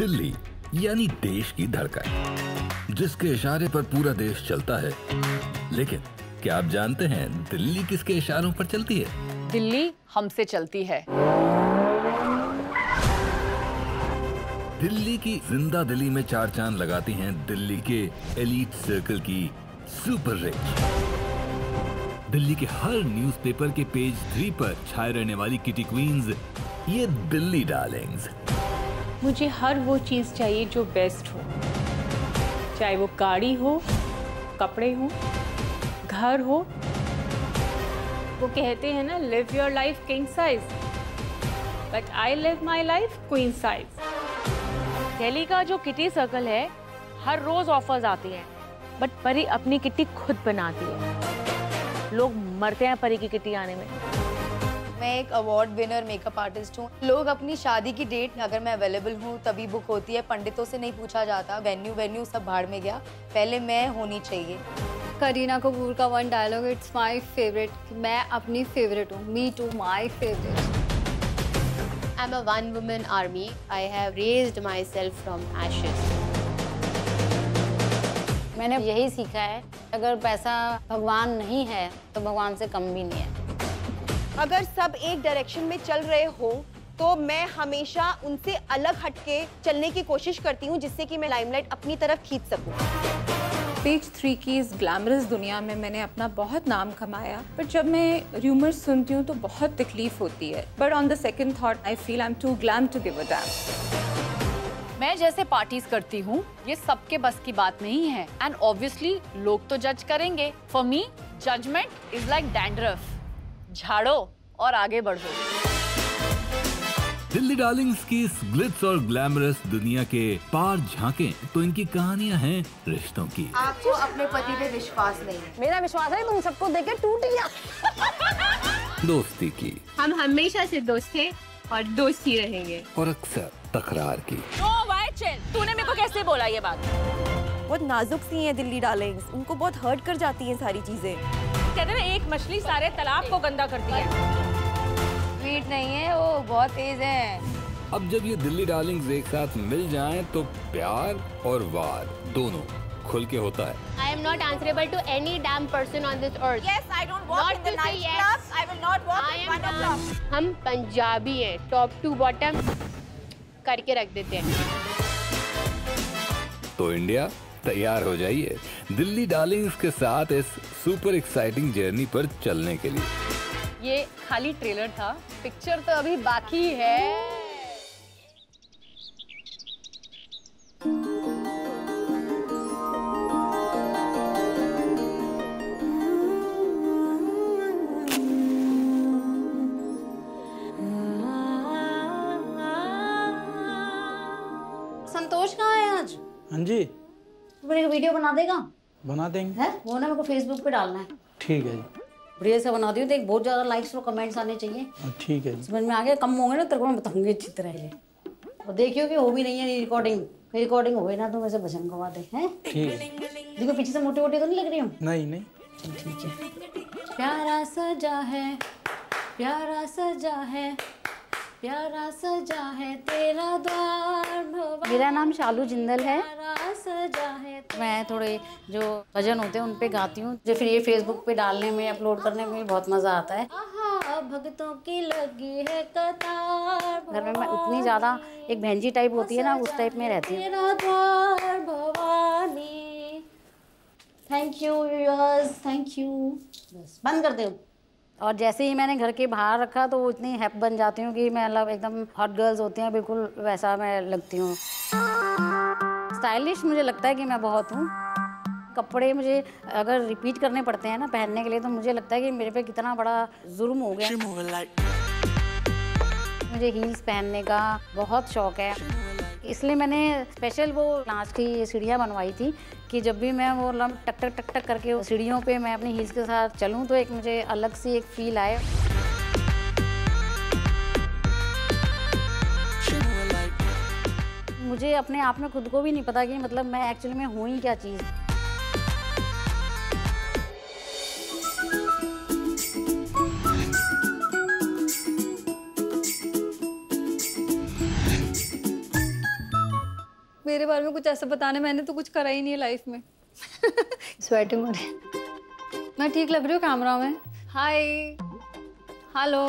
दिल्ली यानी देश की धड़कन, जिसके इशारे पर पूरा देश चलता है। लेकिन क्या आप जानते हैं दिल्ली किसके इशारों पर चलती है? दिल्ली हमसे चलती है। दिल्ली की जिंदा दिली में चार चांद लगाती हैं दिल्ली के एलीट सर्कल की सुपर रिच। दिल्ली के हर न्यूज़पेपर के पेज 3 पर छाए रहने वाली किटी क्वींस, ये दिल्ली डार्लिंग्स। मुझे हर वो चीज चाहिए जो बेस्ट हो, चाहे वो गाड़ी हो, कपड़े हो, घर हो। वो कहते हैं ना, live your life king size, but I live my life queen size. Delhi का जो किटी सर्कल है, हर रोज ऑफर्स आती हैं, बट परी अपनी किटी खुद बनाती है। लोग मरते हैं परी की किटी आने में। मैं एक अवार्ड विनर मेकअप आर्टिस्ट हूँ। लोग अपनी शादी की डेट, अगर मैं अवेलेबल हूँ तभी बुक होती है, पंडितों से नहीं पूछा जाता। वेन्यू सब भाड़ में गया, पहले मैं होनी चाहिए। करीना कपूर का one dialogue, it's my favourite, मैं अपनी फेवरेट हूँ, me too my favourite. I'm a one-woman army. I have raised myself from ashes. मैंने यही सीखा है, अगर पैसा भगवान नहीं है तो भगवान से कम भी नहीं है। अगर सब एक डायरेक्शन में चल रहे हो तो मैं हमेशा उनसे अलग हटके चलने की कोशिश करती हूँ, जिससे कि मैं लाइमलाइट अपनी तरफ खींच सकूँ। पेज 3 की इस ग्लैमरस दुनिया में मैंने अपना बहुत नाम कमाया, पर जब मैं र्यूमर्स सुनती हूँ तो बहुत तकलीफ होती है। But on the second thought I feel I am too glam to give a damn. मैं जैसे पार्टीज करती हूँ, ये सबके बस की बात नहीं है, एंड ऑब्वियसली लोग तो जज करेंगे। For me judgement is like dandruff, झाड़ो और आगे बढ़ो। दिल्ली डार्लिंग्स की इस ग्लिट्स और ग्लैमरस दुनिया के पार झांकें तो इनकी कहानियां हैं रिश्तों की। आपको अपने पति पे विश्वास नहीं है? मेरा विश्वास है, तुम सबको देख के टूट गया। दोस्ती की, हम हमेशा से दोस्त थे और दोस्त ही रहेंगे, और अक्सर तकरार की। तूने मेरे को कैसे बोला ये बात? बहुत नाजुक सी है दिल्ली डार्लिंग्स, उनको बहुत हर्ट कर जाती है सारी चीजें। कहते ना, एक मछली सारे तालाब को गंदा करती है। स्वीट नहीं है वो, बहुत तेज है। अब जब ये दिल्ली डार्लिंग्स एक साथ मिल जाएं तो प्यार और वार दोनों खुल के होता है। I am not answerable to any damn person on this earth. Yes, I don't walk in the night clubs, I will not walk in one club. हम पंजाबी हैं, टॉप टू बॉटम करके रख देते हैं। तो इंडिया, तैयार हो जाइए दिल्ली डार्लिंग्स के साथ इस सुपर एक्साइटिंग जर्नी पर चलने के लिए। ये खाली ट्रेलर था, पिक्चर तो अभी बाकी है। संतोष कहाँ है आज? हाँ जी, तू मेरे वीडियो बना देगा? बना देंगे। है वो ना, मेरे को फेसबुक पे डालना है। ठीक है जी, बढ़िया से बना दियो। देख, बहुत ज्यादा लाइक्स और कमेंट्स आने चाहिए। ठीक है, समझ में आ गया? कम होंगे ना तेरे को मैं बताऊंगी अच्छी तरह से। और देखियो कि हो भी नहीं है रिकॉर्डिंग, रिकॉर्डिंग हो ना तो वैसे भजन गवा दे। हैं देखो, पीछे से मोटी मोटी तो नहीं लग रही हूँ? नहीं नहीं, ठीक है। प्यारा सजा है, प्यारा सजा है, प्यारा सजा है तेरा द्वार। मेरा नाम शालू जिंदल है। मैं थोड़े जो भजन होते हैं उन पे गाती हूँ, जो फिर ये फेसबुक पे डालने में, अपलोड करने में बहुत मजा आता है। भक्तों की लगी है कतार। घर में मैं उतनी ज्यादा एक बहनजी टाइप होती है ना, उस टाइप में रहती हूँ। Thank you yours, thank you. बस बंद कर दो। और जैसे ही मैंने घर के बाहर रखा तो वो इतनी हैप बन जाती हूँ कि मैं मतलब एकदम हॉट गर्ल्स होती हैं, बिल्कुल वैसा मैं लगती हूँ। स्टाइलिश मुझे लगता है कि मैं बहुत हूँ। कपड़े मुझे अगर रिपीट करने पड़ते हैं ना पहनने के लिए, तो मुझे लगता है कि मेरे पे कितना बड़ा जुर्म हो गया। मुझे हील्स पहनने का बहुत शौक है, इसलिए मैंने स्पेशल वो नाच की सीढ़ियाँ बनवाई थी कि जब भी मैं वो लम टक टक टक टक करके सीढ़ियों पे मैं अपनी हील्स के साथ चलूँ तो एक मुझे अलग सी एक फील आए। मुझे अपने आप में खुद को भी नहीं पता कि मतलब मैं एक्चुअली में हूँ ही क्या चीज़। मेरे बारे में कुछ ऐसा बताना, मैंने तो कुछ करा ही नहीं है लाइफ में। स्वेटिंग हो रही, मैं ठीक लग रही हूँ कैमरा में? हाय हेलो,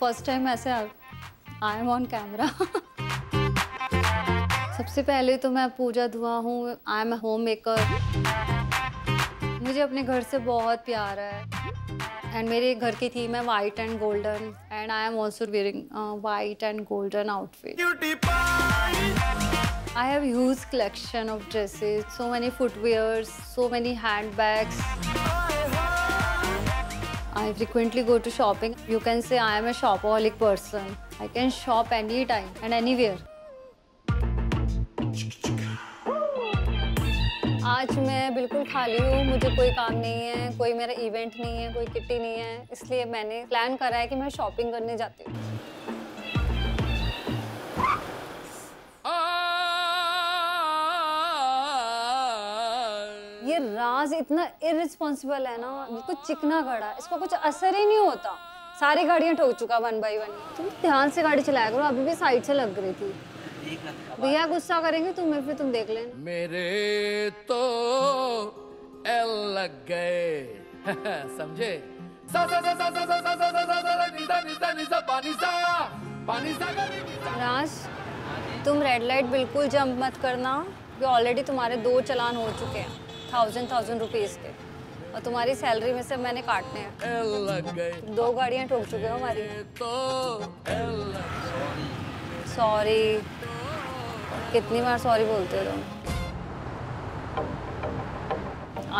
फर्स्ट टाइम ऐसे आई एम ऑन कैमरा। सबसे पहले तो मैं पूजा दुआ हूँ, आई एम होम मेकर। मुझे अपने घर से बहुत प्यार है एंड मेरे घर की थीम है white and golden and I am also wearing white and golden outfit. I have huge collection of dresses, so many footwears, so many handbags. I frequently go to shopping. You can say I am a shopaholic person. I can shop anytime and anywhere. आज मैं बिल्कुल खाली हूँ, मुझे कोई काम नहीं है, कोई मेरा इवेंट नहीं है, कोई किटी नहीं है, इसलिए मैंने प्लान करा है कि मैं शॉपिंग करने जाती हूँ। ये राज इतना इररिस्पॉन्सिबल है ना, बिल्कुल चिकना घड़ा, इसको कुछ असर ही नहीं होता। सारी गाड़ियाँ ठोक चुका वन बाई वन। तुम ध्यान से गाड़ी चलाया करो, अभी भी साइड से लग रही थी। भैया गुस्सा करेंगे तुम्हें, फिर तुम देख लेना। मेरे तो एल लग गए, समझे? राज तुम रेड लाइट बिल्कुल जंप मत करना, ऑलरेडी तुम्हारे 2 चलान हो चुके हैं 1000-1000 रुपीज के, और तुम्हारी सैलरी में से मैंने काटने हैं। 2 गाड़ियां ठोक चुके हो हमारी। सॉरी, कितनी बार सॉरी बोलते हो तुम?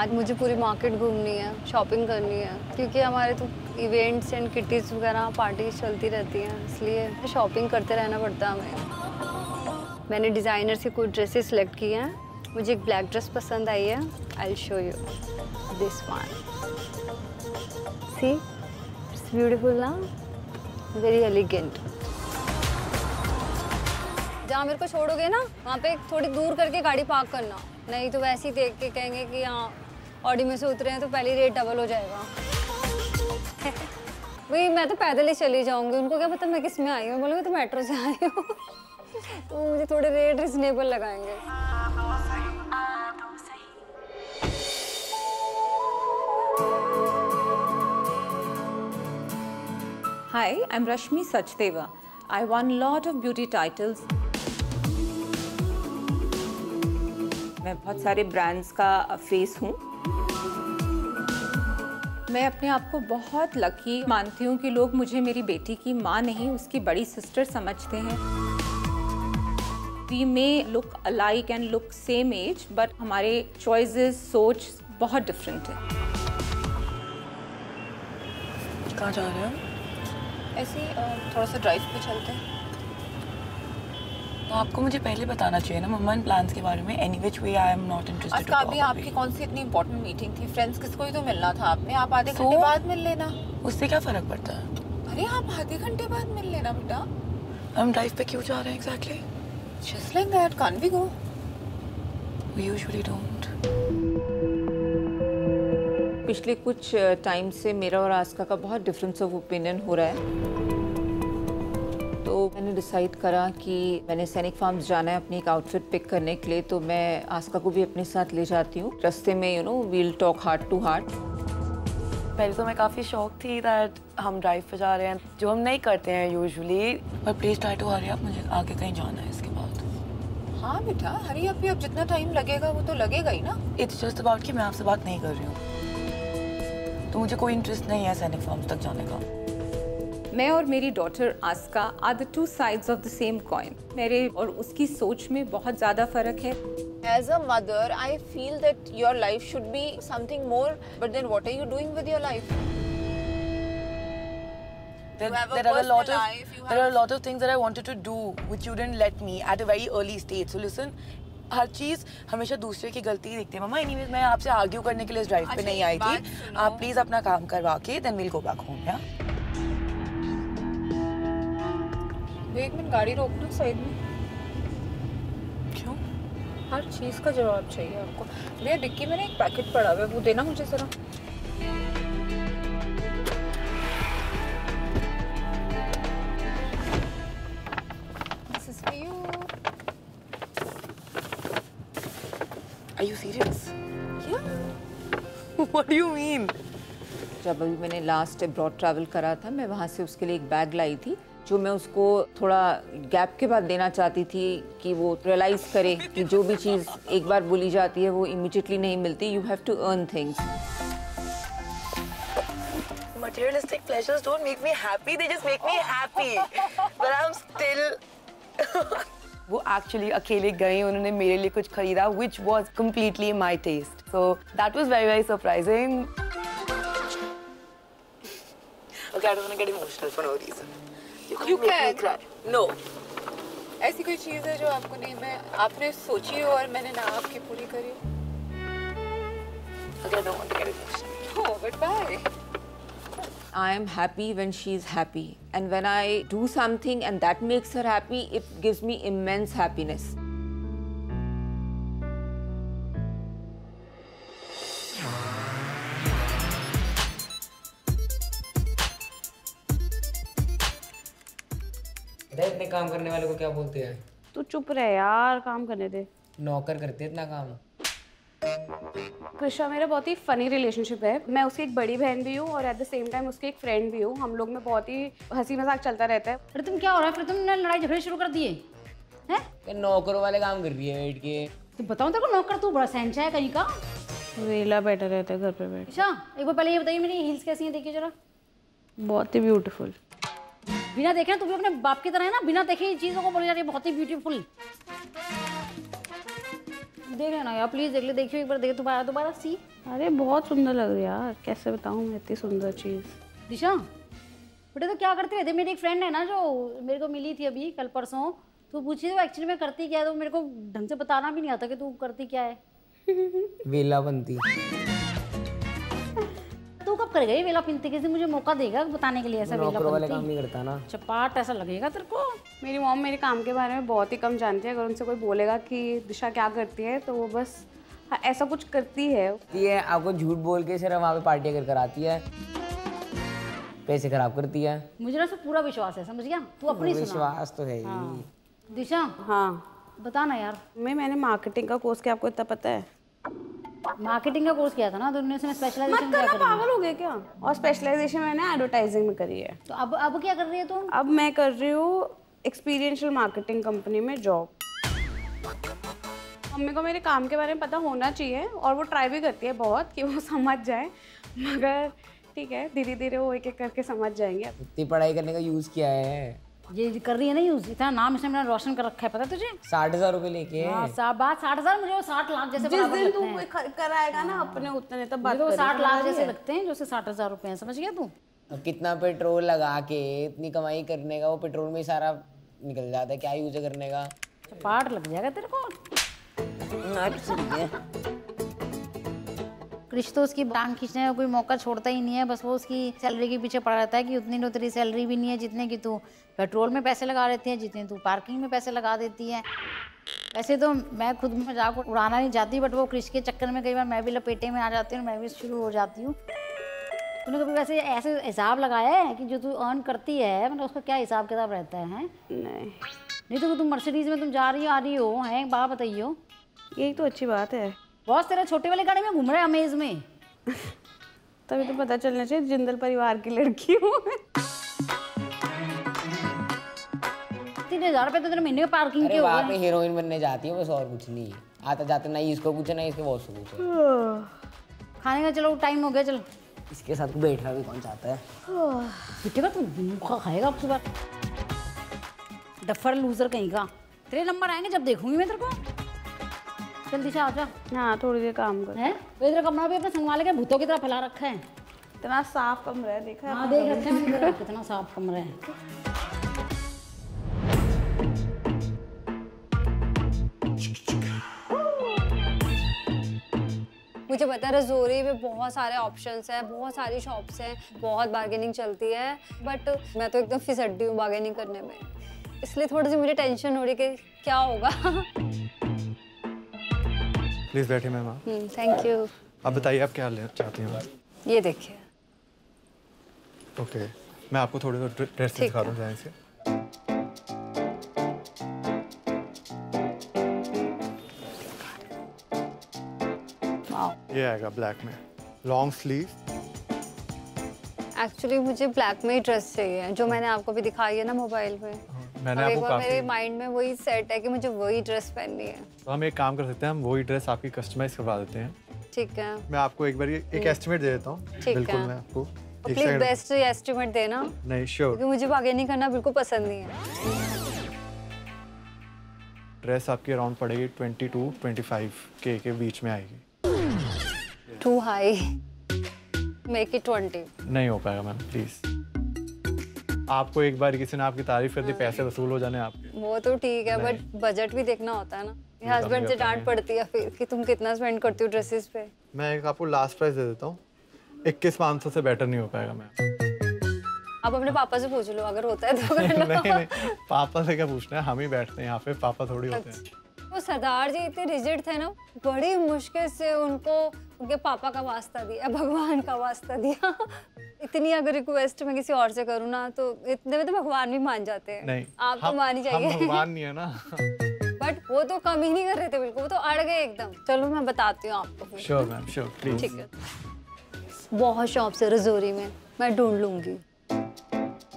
आज मुझे पूरी मार्केट घूमनी है, शॉपिंग करनी है, क्योंकि हमारे तो इवेंट्स एंड किटीज वगैरह पार्टीज चलती रहती हैं, इसलिए शॉपिंग करते रहना पड़ता है हमें। मैंने डिज़ाइनर से कुछ ड्रेसेस सेलेक्ट किए हैं। मुझे एक ब्लैक ड्रेस पसंद आई है, I will show you this one. See it's beautiful ना, वेरी एलिगेंट। जहाँ मेरे को छोड़ोगे ना वहाँ पे थोड़ी दूर करके गाड़ी पार्क करना, नहीं तो वैसे ही देख के कहेंगे कि हाँ ऑडी में से उतरे हैं तो पहले रेट डबल हो जाएगा। वही मैं तो पैदल ही चली जाऊँगी, उनको क्या पता मैं किस में आई हूँ, बोलूँगी तो मेट्रो से आई हूँ। तो मुझे थोड़े रेट रिजनेबल लगाएंगे। Hi, I'm Rashmi Sachdeva. I won lot of beauty titles. मैं बहुत सारे ब्रांड्स का फेस हूँ। मैं अपने आप को बहुत लकी मानती हूँ कि लोग मुझे मेरी बेटी की माँ नहीं, उसकी बड़ी सिस्टर समझते हैं। We may look alike and look same age, but हमारे choices, सोच बहुत different है। कहाँ जा रहे हो? ऐसे थोड़ा सा ड्राइव पे चलते हैं। तो आपको मुझे पहले बताना चाहिए ना मम्मा इन प्लान्स के बारे में। Any which way I am not interested। आज काफी आपकी कौन सी इतनी important मीटिंग थी? फ्रेंड्स किसको ही तो मिलना था आपने, आप आधे घंटे बाद मिल लेना। उससे क्या फर्क पड़ता है? अरे आप आधे घंटे बाद मिल लेना बेटा। हम ड्राइव पे क्यों जा रहे हैं exactly? Just like that, can't we go? We usually don't. पिछले कुछ टाइम से मेरा और आस्था का बहुत डिफरेंस ऑफ ओपिनियन हो रहा है, तो मैंने डिसाइड करा कि मैंने सैनिक फार्म्स जाना है अपनी एक आउटफिट पिक करने के लिए, तो मैं आस्था को भी अपने साथ ले जाती हूँ। रास्ते में you know we'll talk heart to heart. पहले तो मैं काफ़ी शौक थी दैट हम ड्राइव पे जा रहे हैं, जो हम नहीं करते हैं यूजुअली। पर please try to hurry up, मुझे आगे कहीं जाना है इसके बाद। हाँ बेटा हरी अप, अब जितना टाइम लगेगा वो तो लगेगा ही ना। इट्स जस्ट अबाउट कि मैं आपसे बात नहीं कर रही हूँ, तो मुझे कोई इंटरेस्ट नहीं है सैनिक फार्म्स तक जाने का। मैं और मेरी daughter Aastha are the 2 sides of the same coin. मेरे और उसकी सोच में बहुत ज़्यादा फ़र्क है। As a mother, I feel that your life should be something more. But then, what are you doing with your life? There are a lot of things that I wanted to do, which you didn't let me at a very early stage. So listen, हर चीज़ हमेशा दूसरे की गलती देखते हैं। मम्मा anyways, मैं आपसे argue करने के लिए इस ड्राइव पे नहीं आई थी। आप प्लीज अपना काम करवा के then we'll go back home, yeah? एक मिनट गाड़ी रोक दो साइड में। हर चीज़ का जवाब चाहिए आपको। भैया डिक्की में ना एक पैकेट पड़ा हुआ है, वो देना मुझे ज़रा। Are you serious? Yeah. What do you mean? जब अभी मैंने लास्ट अब्रॉड ट्रैवल करा था, मैं वहाँ से उसके लिए एक बैग लाई थी जो मैं उसको थोड़ा गैप के बाद देना चाहती थी कि वो रियलाइज करे कि जो भी चीज़ एक बार बोली जाती है वो इमीडिएटली नहीं मिलती. You have to earn things. Materialistic pleasures don't make me happy, they just make me happy. But I'm still... वो actually अकेले गए, उन्होंने मेरे लिए कुछ खरीदा which was completely my taste. So that was very, very surprising. Okay, I don't want to get emotional for no reason. You can cry. No. ऐसी कोई चीज़ है जो आपको नहीं, मैं आपने सोची और मैंने ना आपकी पूरी करी. Okay, I don't want to get emotional. Oh, but why? I am happy when she is happy, and when I do something and that makes her happy, it gives me immense happiness. देख इतने काम करने वाले को क्या बोलते हैं? तू चुप रह यार, काम करने दे. नौकर करते इतना काम. कृष्णा मेरा बहुत ही फनी रिलेशनशिप है. मैं उसकी एक बड़ी बहन भी हूँ और एट द सेम टाइम उसकी एक फ्रेंड भी हूँ. हम लोग में बहुत ही हंसी मजाक चलता रहता है. अरे तुम क्या हो रहा है फिर, तुमने लड़ाई झगड़े शुरू कर दिए हैं? नौकरों वाले काम कर रही है बैठ के. तुम बताओ तेरे को नौकर तू बड़ा सहनशाह है कहीं का. वेला बैठा रहता है घर पे बैठ. अच्छा एक बार पहले ये बताइए मेरी हील्स कैसी है, देखिए जरा. बहुत ही ब्यूटीफुल. बिना देखे ना, तुम अपने बाप की तरह है ना, बिना देखे चीज़ों को बोली जा रही है बहुत ही ब्यूटीफुल. देख लेना यार प्लीज, देख ले, देखियो एक बार, देख दोबारा दोबारा सी. अरे बहुत सुंदर लग रही है यार, कैसे बताऊँ मैं इतनी सुंदर चीज़. दिशा बेटा तो क्या करती रहती है. मेरी एक फ्रेंड है ना जो मेरे को मिली थी अभी कल परसों, तो पूछी तो एक्चुअली मैं करती क्या है, तो मेरे को ढंग से बताना भी नहीं आता कि तू करती क्या है. वेला बनती तू कब कर गई वेला पिनती? किसी मुझे मौका देगा बताने के लिए. ऐसा वेला काम नहीं करता ना, चपाट ऐसा लगेगा तेरे को. मेरी मॉम मेरे काम के बारे में बहुत ही कम जानती है. अगर उनसे कोई बोलेगा कि दिशा क्या करती है तो वो बस ऐसा कुछ करती है. ये आपको झूठ बोल के सिर्फ वहाँ पे पार्टियाँ कर कराती है, पैसे खराब करती है. मुझे ना सब पूरा विश्वास है, समझ गया? तू अपनी विश्वास तो है. दिशा हाँ बताना यार. मैंने मार्केटिंग का कोर्स किया, आपको इतना पता है. मार्केटिंग का कोर्स किया था ना, तो उन्होंने इसमें स्पेशलाइजेशन क्या करी? पागल हो गए क्या? और स्पेशलाइजेशन मैंने एडवर्टाइजिंग में करी है. तो अब क्या कर रही है तुम? अब मैं कर रही हूँ एक्सपीरियंशियल मार्केटिंग कंपनी में जॉब. मम्मी को मेरे काम के बारे में पता होना चाहिए और वो ट्राई भी करती है बहुत कि वो समझ जाए, मगर ठीक है धीरे धीरे वो एक एक करके समझ जाएंगे. इतनी पढ़ाई करने का यूज किया है, ये कर रही है ना यूज, इतना नाम इसने मेरा रोशन कर रखा है, पता है तुझे? 60,000 रुपए लेके. हाँ बात 60,000 मुझे वो 60 लाख जैसे जिस दिन तू कराएगा ना अपने उतने तब बात करेंगे. 60 लाख जैसे लगते हैं जो से 60,000 रुपए हैं, समझ गया तू? अब कितना पेट्रोल लगा के इतनी कमाई करने का, वो पेट्रोल में ही सारा निकल जाता है, क्या यूज करने का. पार्ट लग जाएगा तेरे को. कृष तो उसकी टांग खींचने का कोई मौका छोड़ता ही नहीं है, बस वो उसकी सैलरी के पीछे पड़ा रहता है कि उतनी उतनी सैलरी भी नहीं है जितने कि तू पेट्रोल में पैसे लगा देती है, जितने तू पार्किंग में पैसे लगा देती है. वैसे तो मैं खुद मजाक उड़ाना नहीं चाहती, बट वो कृष के चक्कर में कई बार मैं भी लपेटे में आ जाती हूँ, मैं भी शुरू हो जाती हूँ. तूने कभी वैसे ऐसे हिसाब लगाया है कि जो तू अर्न करती है मतलब उसका क्या हिसाब किताब रहता है? नहीं तो तुम मर्सिडीज में तुम जा रही हो आ रही हो, हैं बात बताइयो. यही तो अच्छी बात है. बॉस तेरा छोटे वाले गाड़ी में घूम रहा है अमेज में. तभी तो पता चलना चाहिए जिंदल परिवार की लड़की हूँ. 3,000 रुपए तो तेरे महीने में पार्किंग के हो गए. वहाँ पे हीरोइन बनने जाती है बस, और कुछ नहीं. आता जाते ना ही इसको पूछे ना इसके बॉस को पूछे. खाने का चलो टाइम हो गया, चलो इसके साथ बैठना भी कौन चाहता है. तू खाएगा अब सुबह डफर लूजर कहीं का. तेरे नंबर आएंगे जब देखूंगी मैं तेरे को. चल दिशा आ जा. हाँ थोड़ी देर काम कर. हैं इधर कमरा भी अपने संभाल के भूतों की तरह फैला रखा है. इतना साफ कमरा है, देखा है? हाँ देख रखा है कितना साफ कमरा है. मुझे पता है रजौरी में बहुत सारे ऑप्शंस हैं, बहुत सारी शॉप्स हैं, बहुत बार्गेनिंग चलती है, बट मैं तो एकदम फिसड्डी हूँ बार्गेनिंग करने में, इसलिए थोड़ी सी मुझे टेंशन हो रही कि क्या होगा. प्लीज बैठे मैम. Thank you. आप बताइए आप क्या लेना चाहती हैं? ये देखिए. ओके मैं आपको थोड़ी देर ड्रेस दिखा दूँ जहाँ से. Wow. ये आएगा ब्लैक में, लॉन्ग स्लीव। एक्चुअली मुझे ब्लैक में ही ड्रेस चाहिए जो मैंने आपको भी दिखाई है ना मोबाइल में। मैंने आपको काफी मेरे माइंड में वही सेट है कि मुझे वही ड्रेस पहननी है। तो हम एक काम कर सकते हैं, हम वही ड्रेस आपकी कस्टमाइज करवा देते हैं। ठीक है, मैं आपको एक बार एक एस्टिमेट दे देता हूँ। बिल्कुल, मैं आपको प्लीज बेस्ट एस्टिमेट देना। नहीं श्योर, क्योंकि मुझे भागे नहीं करना, बिल्कुल पसंद नहीं है। ड्रेस आपकी अराउंड पड़ेगी 22-25K के बीच में आएगी। Too high, make it 20। नहीं हो पाएगा मैम प्लीज। आपको एक बार किसी ने आपकी तारीफ कर दी, पैसे वसूल हो जाने आपके। वो तो ठीक है, बट बजट भी देखना होता है ना। मेरे हस्बैंड से डांट पड़ती है फिर कि तुम कितना स्पेंड करती हो ड्रेसेस पे। मैं एक आपको लास्ट प्राइस दे देता हूँ, 21,500 से बेटर नहीं हो पाएगा मैम। आप अपने पापा से पूछ लो अगर होता है तो। नहीं, पापा से क्या पूछना है, हम ही बैठते हैं यहाँ पे, पापा थोड़ी होते हैं। वो सरदार जी इतने रिजिड थे ना, बड़ी मुश्किल से उनको उनके पापा का वास्ता दिया, भगवान का वास्ता दिया। इतनी अगर रिक्वेस्ट मैं किसी और से करूँ ना तो इतने में तो भगवान भी मान जाते हैं। आप तो मानी चाहिए, भगवान नहीं है ना। बट वो तो कम ही नहीं कर रहे थे, बिल्कुल वो तो अड़ गए एकदम। चलो मैं बताती हूँ आपको। Sure ma'am, sure please. ठीक है, बहुत शॉप्स है रजौरी में, मैं ढूंढ लूंगी।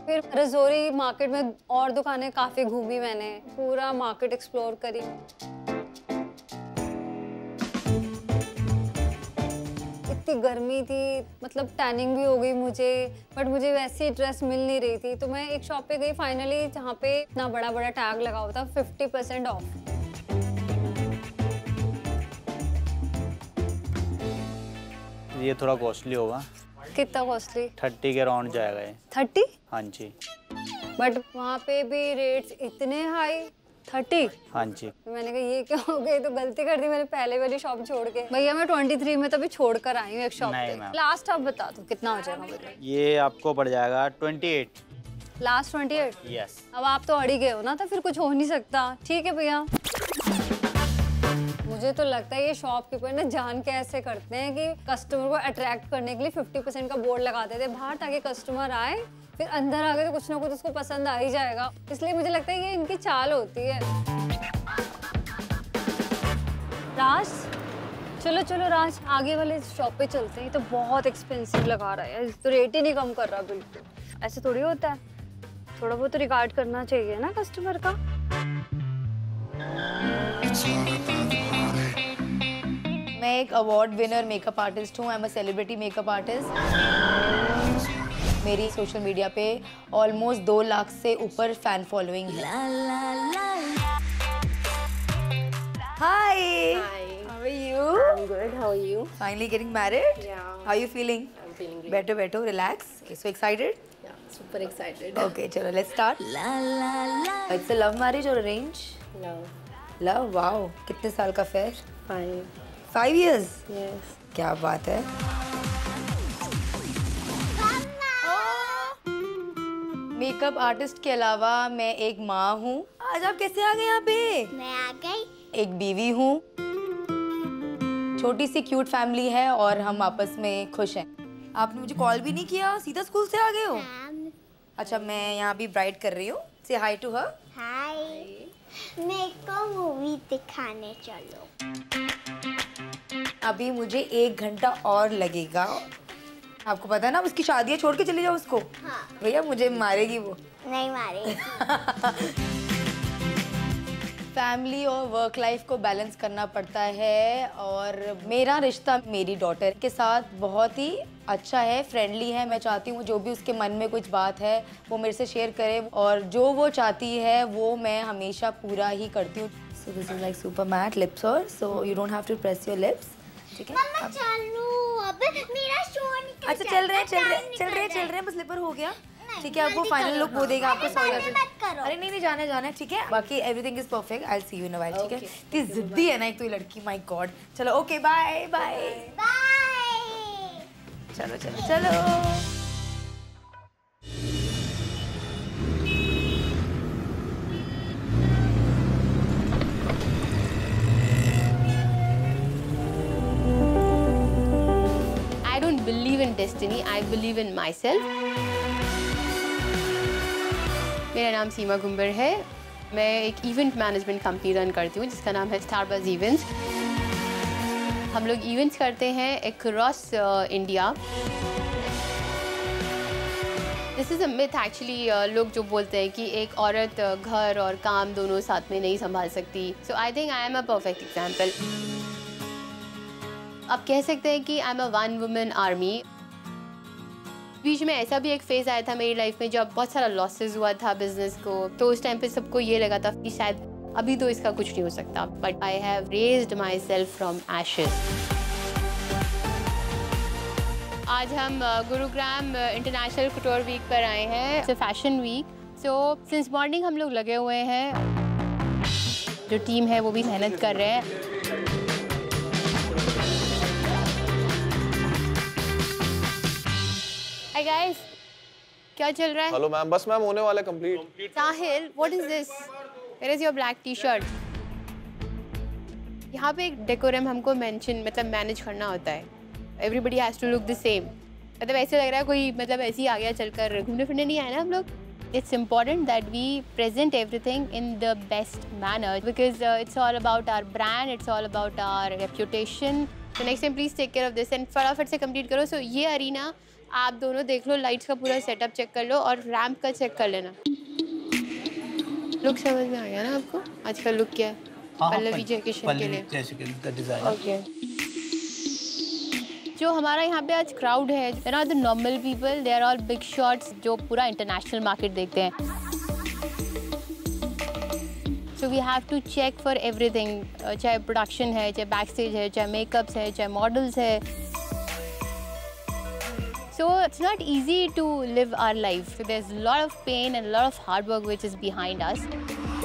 फिर रजौरी मार्केट में और दुकानें काफी घूमी, मैंने पूरा मार्केट एक्सप्लोर करी। इतनी गर्मी थी, मतलब टैनिंग भी हो गई मुझे, बट मुझे वैसी ड्रेस मिल नहीं रही थी। तो मैं एक शॉप पे गई फाइनली, जहाँ पे इतना बड़ा बड़ा टैग लगा हुआ था 50% ऑफ। ये थोड़ा कॉस्टली होगा। कितना कॉस्टली? 30 के अराउंड जाएगा ये। 30? हाँ जी। बट वहाँ पे भी रेट्स इतने हाई, 30? हाँ जी। मैंने कहा ये क्या हो गया, तो गलती कर दी मैंने पहले वाली शॉप छोड़ के। भैया मैं 23 में तभी छोड़ कर आई हूँ एक शॉप पे। लास्ट आप बता दो कितना हो जाएगा? ये आपको पड़ जाएगा 28। लास्ट 28? यस। अब आप तो अड़ी गए हो ना, तो फिर कुछ हो नहीं सकता। ठीक है भैया। मुझे तो लगता है ये शॉपकीपर ना जान के ऐसे करते हैं कि कस्टमर को अट्रैक्ट करने के लिए 50% का बोर्ड लगा देते हैं बाहर, ताकि कस्टमर आए, फिर अंदर आ गए तो कुछ ना कुछ उसको पसंद आ ही जाएगा। इसलिए मुझे लगता है ये इनकी चाल होती है। राज, चलो चलो राज, आगे वाले शॉप पे चलते हैं। तो बहुत एक्सपेंसिव लगा रहा है, तो रेट ही नहीं कम कर रहा। बिल्कुल ऐसे थोड़ी होता है, थोड़ा बहुत तो रिगार्ड करना चाहिए ना कस्टमर का। मैं एक अवार्ड विनर मेकअप आर्टिस्ट हूँ। I am a celebrity makeup artist. मेरी सोशल मीडिया पे ऑलमोस्ट 2 लाख से ऊपर फैन फॉलोइंग है। Hi, how are you? I am good, how are you? Finally getting married? Yeah. How are you feeling? I am feeling great. बैठो बैठो, relax. Okay, so excited? Yeah, super excited. Okay, चलो let's start. It's a love marriage और arrange? Love. Love, wow. कितने साल का affair? 5 years? Yes. क्या बात है। मेकअप आर्टिस्ट के अलावा मैं एक माँ हूँ। आज आप कैसे आ गए यहाँ पे? मैं आ गई। एक बीवी हूँ। छोटी सी क्यूट फैमिली है और हम आपस में खुश हैं। आपने मुझे कॉल भी नहीं किया, सीधा स्कूल से आ गए हो। अच्छा, मैं यहाँ भी ब्राइड कर रही हूँ। से हाई टू हर। हाय। मेरे को मूवी दिखाने चलो। अभी मुझे 1 घंटा और लगेगा। आपको पता है ना, उसकी शादी छोड़ के चले जाओ उसको। हाँ। भैया मुझे मारेगी वो। नहीं मारेगी। फैमिली और वर्क लाइफ को बैलेंस करना पड़ता है, और मेरा रिश्ता मेरी डॉटर के साथ बहुत ही अच्छा है, फ्रेंडली है। मैं चाहती हूँ जो भी उसके मन में कुछ बात है वो मेरे से शेयर करे, और जो वो चाहती है वो मैं हमेशा पूरा ही करती हूँ। So this is like super matte lips, or so you don't have to press your lips. ठीक है? मम्मा चलो, अबे मेरा शो निकल। अच्छा चल रहे हैं, बस लिपर हो गया। ठीक है, आपको फाइनल लुक वो देगा आपको। अरे नहीं जाना है, ठीक है। बाकी everything is perfect. I'll see you in a while, ठीक है? इतनी ज़िद्दी है ना एक तो लड़की, my God. चलो, okay, bye, bye. Bye. चलो। Destiny, I believe in myself. मेरा नाम सीमा गुम्बर है। मैं एक इवेंट मैनेजमेंट कंपनी रन करती हूँ जिसका नाम है स्टारबज़ इवेंट्स। हम लोग इवेंट्स करते हैं across India. This is a myth actually. लोग जो बोलते हैं कि एक औरत घर और काम दोनों साथ में नहीं संभाल सकती, so I think I am a perfect example. आप कह सकते हैं कि I am a one women army. बीच में ऐसा भी एक फेज़ आया था मेरी लाइफ में जब बहुत सारा लॉसेस हुआ था बिजनेस को, तो उस टाइम पे सबको ये लगा था कि शायद अभी तो इसका कुछ नहीं हो सकता, but I have raised my self from ashes. आज हम गुरुग्राम इंटरनेशनल कटोर वीक पर आए हैं, it's a fashion week. So since morning हम लोग लगे हुए हैं, जो टीम है वो भी मेहनत कर रहे हैं। Hi guys, क्या चल रहा है? हेलो मैम, बस मैम होने वाला complete. Sahil, what is this? Where is your black T shirt? यहाँ पे एक डेकोरम हमको मेंशन मतलब मैनेज करना होता है। Everybody has to look the same. मतलब ऐसे लग रहा है कोई मतलब ऐसे ही आ गया चलकर, घूमने फिरने नहीं आए ना हम लोग। It's important that we present everything in the best manner because it's all about our brand, it's all about our reputation. तो next time please take care of this and फटाफट से कंप्लीट करो। सो ये अरीना आप दोनों देख लो, lights का पूरा सेटअप चेक कर लो और रैम्प का चेक कर लेना। लुक समझ में आ गया ना आपको? आज का लुक क्या है? पल्लवी जयकिशन के लिए जो हमारा यहाँ पे आज क्राउड है, they are the normal people, they are all big shots जो पूरा इंटरनेशनल मार्केट देखते हैं। So we have to check for everything, चाहे प्रोडक्शन है, चाहे बैक स्टेज है, चाहे मेकअप्स है, चाहे मॉडल्स है। So it's not easy to live our life, there is lot of pain and lot of hard work which is behind us.